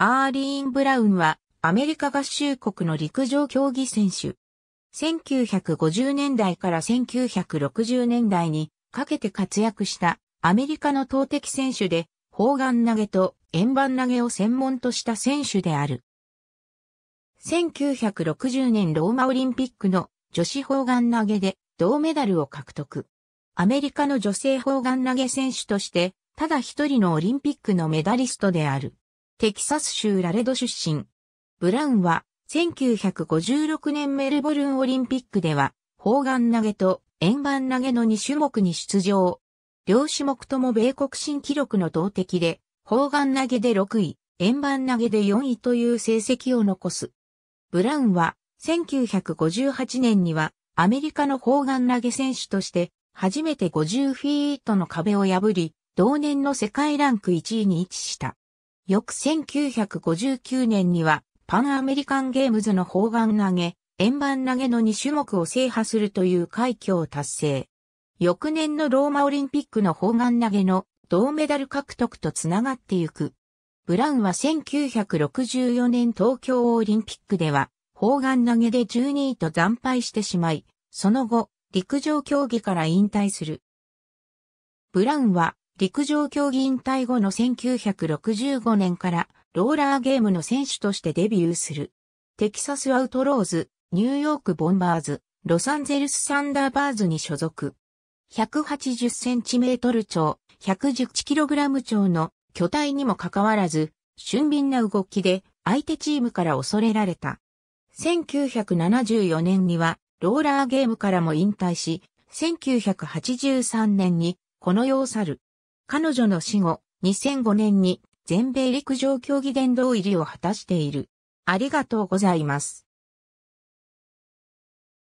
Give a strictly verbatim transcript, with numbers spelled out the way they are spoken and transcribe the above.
アーリーン・ブラウンはアメリカ合衆国の陸上競技選手。せんきゅうひゃくごじゅうねんだいからせんきゅうひゃくろくじゅうねんだいにかけて活躍したアメリカの投擲選手で砲丸投げと円盤投げを専門とした選手である。せんきゅうひゃくろくじゅうねんローマオリンピックの女子砲丸投げで銅メダルを獲得。アメリカの女性砲丸投げ選手としてただ一人のオリンピックのメダリストである。テキサス州ラレド出身。ブラウンはせんきゅうひゃくごじゅうろくねんメルボルンオリンピックでは砲丸投げと円盤投げのにしゅもくに出場。両種目とも米国新記録の投擲で砲丸投げでろくい、円盤投げでよんいという成績を残す。ブラウンはせんきゅうひゃくごじゅうはちねんにはアメリカの砲丸投げ選手として初めてごじゅうフィートの壁を破り、同年の世界ランクいちいに位置した。翌せんきゅうひゃくごじゅうきゅうねんにはパンアメリカンゲームズの砲丸投げ、円盤投げのにしゅもくを制覇するという快挙を達成。翌年のローマオリンピックの砲丸投げの銅メダル獲得とつながってゆく。ブラウンはせんきゅうひゃくろくじゅうよねん東京オリンピックでは砲丸投げでじゅうにいと惨敗してしまい、その後陸上競技から引退する。ブラウンは陸上競技引退後のせんきゅうひゃくろくじゅうごねんからローラーゲームの選手としてデビューする。テキサスアウトローズ、ニューヨークボンバーズ、ロサンゼルスサンダーバーズに所属。ひゃくはちじゅっセンチメートル超、ひゃくじゅういちキログラム超の巨体にもかかわらず、俊敏な動きで相手チームから恐れられた。せんきゅうひゃくななじゅうよねんにはローラーゲームからも引退し、せんきゅうひゃくはちじゅうさんねんにこの世を去る。彼女の死後、にせんごねんに全米陸上競技殿堂入りを果たしている。ありがとうございます。